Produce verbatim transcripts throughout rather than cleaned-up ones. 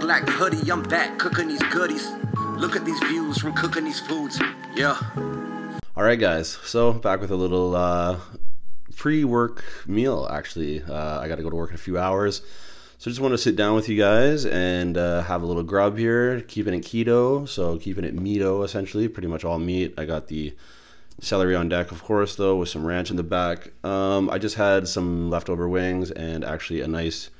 black hoodie, I'm back cooking these goodies. Look at these views from cooking these foods. Yeah. All right, guys. So back with a little uh, pre-work meal, actually. Uh, I got to go to work in a few hours. So just want to sit down with you guys and uh, have a little grub here, keeping it keto. So keeping it meato, essentially, pretty much all meat. I got the celery on deck, of course, though, with some ranch in the back. Um, I just had some leftover wings and actually a nice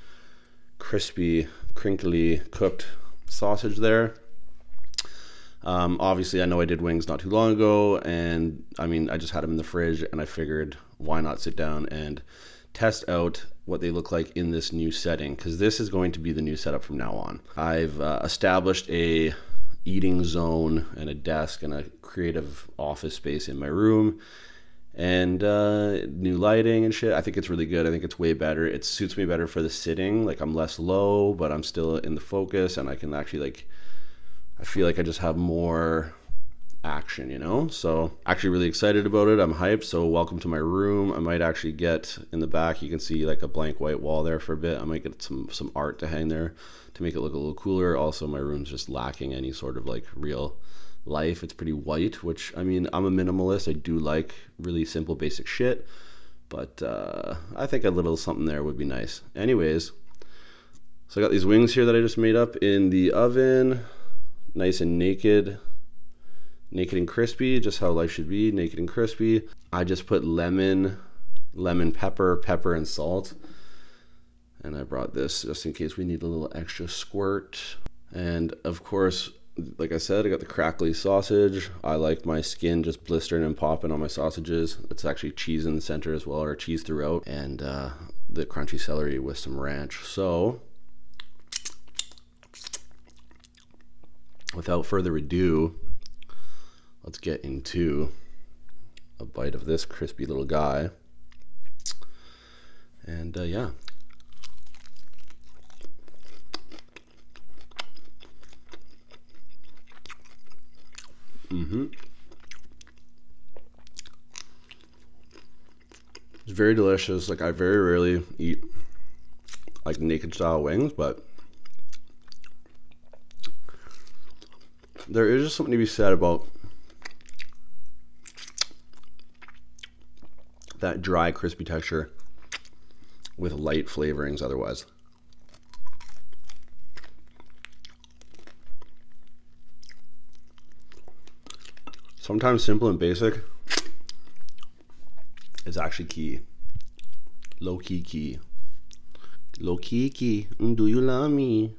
crispy, crinkly cooked sausage there. Um, obviously, I know I did wings not too long ago, and I mean, I just had them in the fridge and I figured why not sit down and test out what they look like in this new setting, because this is going to be the new setup from now on. I've uh, established a eating zone and a desk and a creative office space in my room, and uh, new lighting and shit. I think it's really good. I think it's way better. It suits me better for the sitting. Like, I'm less low, but I'm still in the focus, and I can actually, like, I feel like I just have more action, you know? So actually really excited about it. I'm hyped. So welcome to my room. I might actually get in the back, you can see like a blank white wall there for a bit. I might get some some art to hang there to make it look a little cooler. Also, my room's just lacking any sort of like real life. It's pretty white, which, I mean, I'm a minimalist. I do like really simple basic shit, but uh, I think a little something there would be nice. Anyways, so I got these wings here that I just made up in the oven, nice and naked. Naked and crispy, just how life should be, naked and crispy. I just put lemon, lemon pepper, pepper and salt. And I brought this just in case we need a little extra squirt. And of course, like I said, I got the crackly sausage. I like my skin just blistering and popping on my sausages. It's actually cheese in the center as well, or cheese throughout. And uh, the crunchy celery with some ranch. So without further ado, let's get into a bite of this crispy little guy. And uh, yeah. Mm-hmm. It's very delicious. Like, I very rarely eat like naked style wings, but there is just something to be said about that dry, crispy texture with light flavorings otherwise. Sometimes simple and basic is actually key. Low key key. Low key key. Do you love me?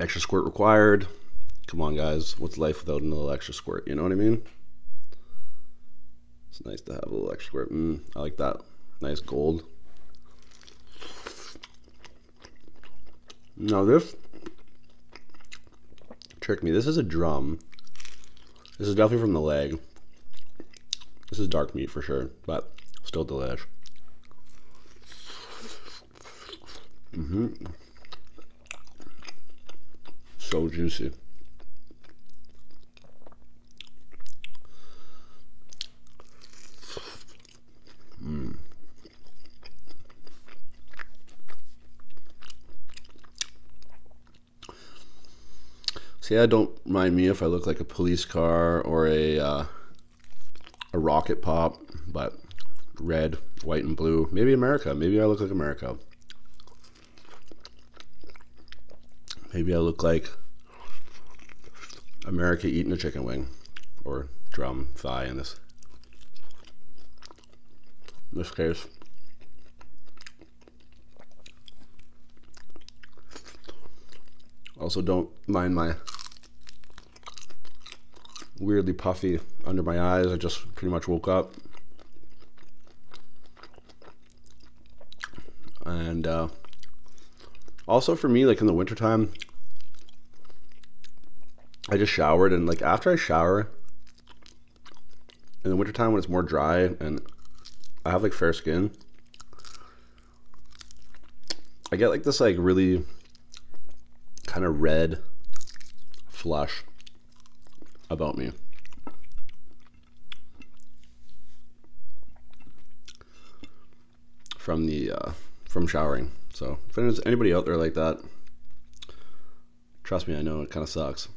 Extra squirt required. Come on, guys. What's life without a little extra squirt? You know what I mean? It's nice to have a little extra squirt. Mm, I like that. Nice gold. Now this tricked me. This is a drum. This is definitely from the leg. This is dark meat for sure, but still delish. Mm-hmm. So juicy. See, I don't mind me if I look like a police car or a uh, a rocket pop, but red, white, and blue. Maybe America. Maybe I look like America. Maybe I look like America eating a chicken wing or drum thigh in this in this case. Also, don't mind my weirdly puffy under my eyes. I just pretty much woke up, and uh, also for me, like in the wintertime, I just showered, and like after I shower in the wintertime when it's more dry and I have like fair skin, I get like this like really kind of red flush about me. From the uh, from showering. So if there's anybody out there like that, trust me, I know it kind of sucks.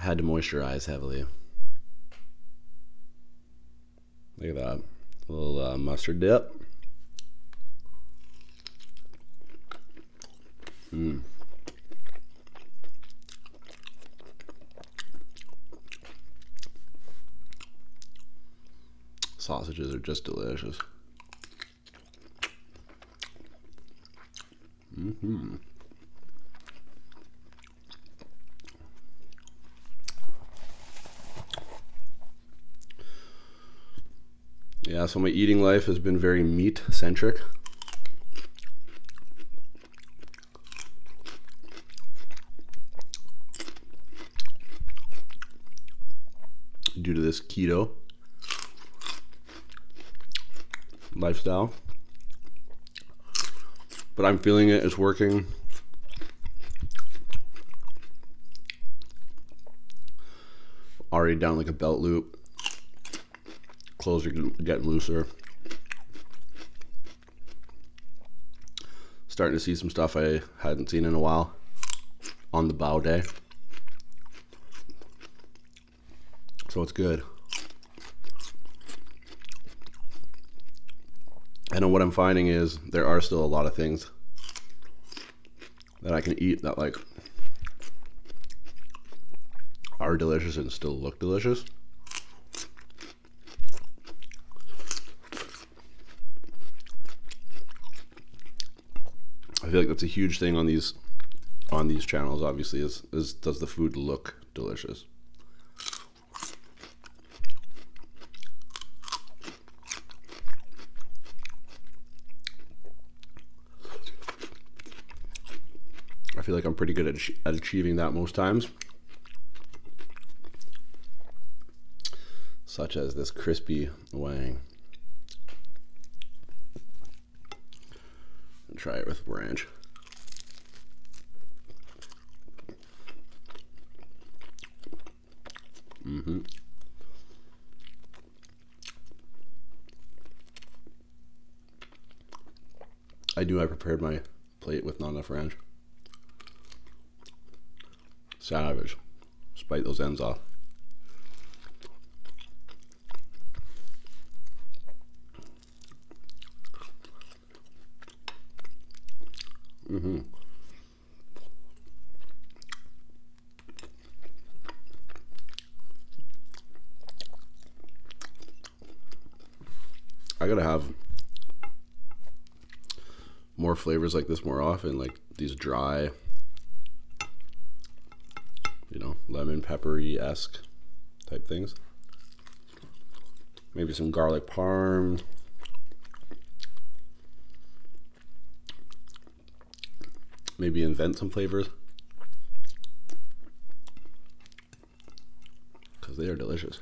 I had to moisturize heavily. Look at that, a little uh, mustard dip. Mmm. Sausages are just delicious. Mm-hmm. Yeah, so my eating life has been very meat-centric. Due to this keto lifestyle, but I'm feeling it, it's working. Already down like a belt loop, clothes are getting looser. Starting to see some stuff I hadn't seen in a while on the bow day. So it's good. And what I'm finding is there are still a lot of things that I can eat that like are delicious and still look delicious. I feel like that's a huge thing on these on these channels, obviously, is, is does the food look delicious? I feel like I'm pretty good at, at achieving that most times. Such as this crispy wang. And try it with ranch. Mm-hmm. I knew I prepared my plate with not enough ranch. Savage. Just bite those ends off. Mm-hmm. I gotta have more flavors like this more often, like these dry, you know, lemon peppery-esque type things. Maybe some garlic parm. Maybe invent some flavors. Because they are delicious.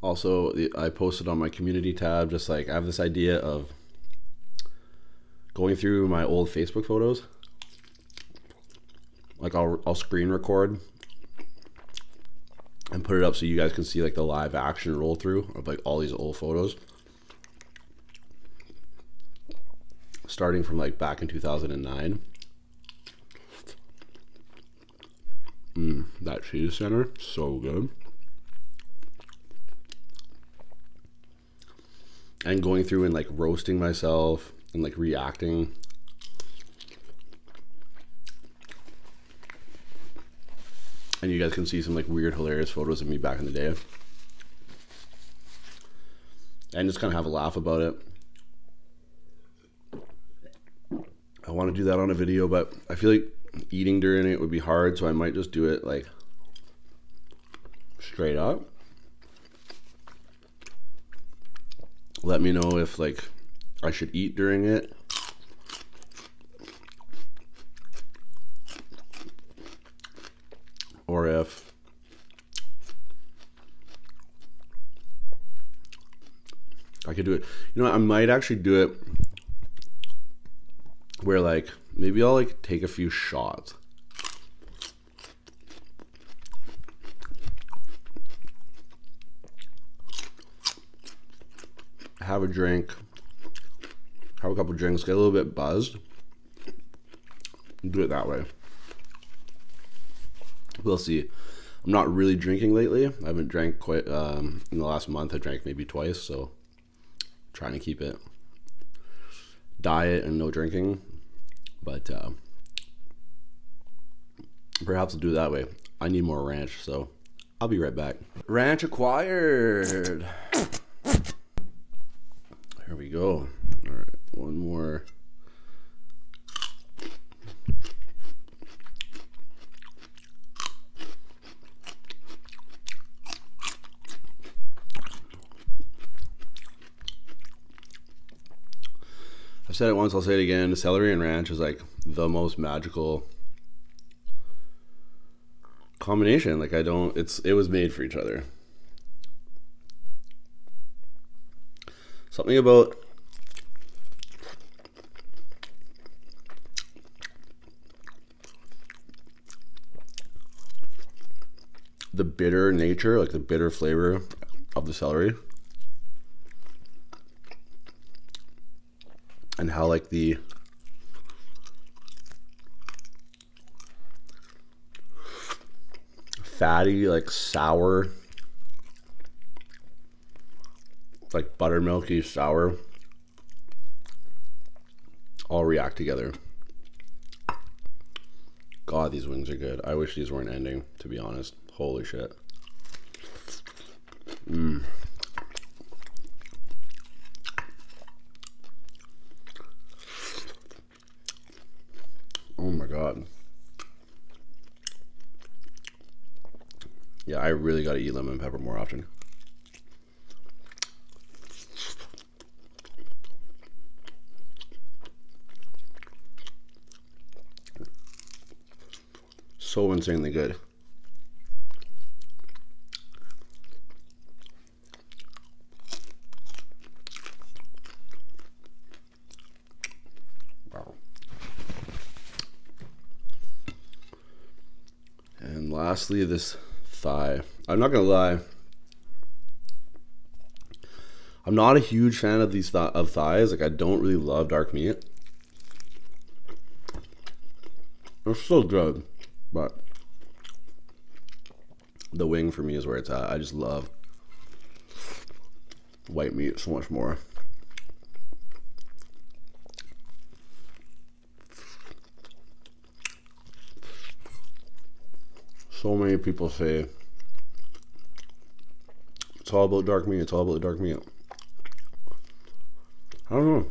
Also, I posted on my community tab, just like, I have this idea of going through my old Facebook photos. Like I'll, I'll screen record and put it up so you guys can see like the live action roll through of like all these old photos. Starting from like back in two thousand nine. Mmm, that cheese center, so good. And going through and like roasting myself and like reacting. And you guys can see some like weird, hilarious photos of me back in the day. And just kind of have a laugh about it. I want to do that on a video, but I feel like eating during it would be hard, so I might just do it like straight up. Let me know if like I should eat during it. Or if I I could do it. You know what, I might actually do it where like maybe I'll like take a few shots. Have a drink, have a couple drinks, get a little bit buzzed. Do it that way. We'll see. I'm not really drinking lately. I haven't drank quite um, in the last month. I drank maybe twice, so trying to keep it diet and no drinking. But uh, perhaps I'll do it that way. I need more ranch, so I'll be right back. Ranch acquired. There we go. All right, one more. I've said it once, I'll say it again. Celery and ranch is like the most magical combination. Like I don't, it's, it was made for each other. Something about the bitter nature, like the bitter flavor of the celery, and how like the fatty, like sour, like buttermilky sour, all react together. God, these wings are good. I wish these weren't ending, to be honest. Holy shit. Mmm. Oh my God. Yeah, I really gotta eat lemon pepper more often. So insanely good. Wow. And lastly, this thigh. I'm not gonna lie, I'm not a huge fan of these th- of thighs. Like I don't really love dark meat. They're so good. But the wing for me is where it's at. I just love white meat so much more. So many people say it's all about dark meat, it's all about the dark meat. I don't know.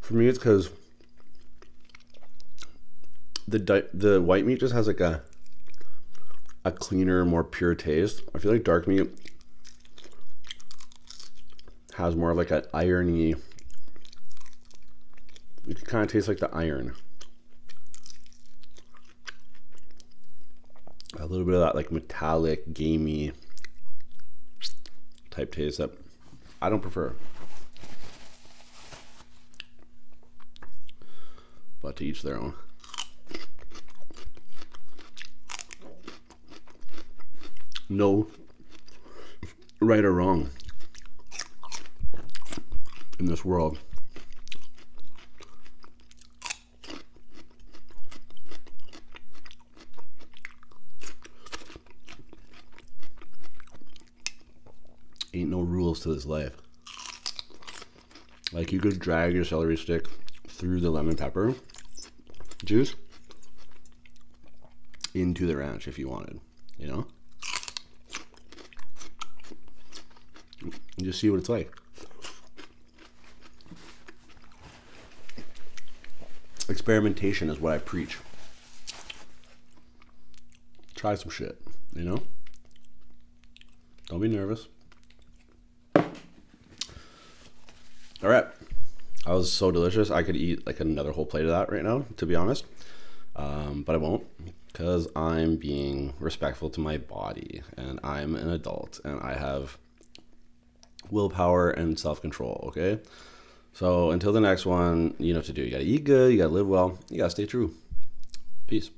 For me, it's because the di the white meat just has like a a cleaner, more pure taste. I feel like dark meat has more of like an irony. It kind of tastes like the iron. A little bit of that like metallic, gamey type taste that I don't prefer. But to each their own. No right or wrong in this world. Ain't no rules to this life. Like you could drag your celery stick through the lemon pepper juice into the ranch if you wanted, you know, and just see what it's like. Experimentation is what I preach. Try some shit, you know, don't be nervous. All right, That was so delicious. I could eat like another whole plate of that right now, to be honest. Um, but I won't, because I'm being respectful to my body, and I'm an adult, and I have willpower and self-control, okay? So until the next one, you know what to do. You gotta eat good, you gotta live well, you gotta stay true. Peace.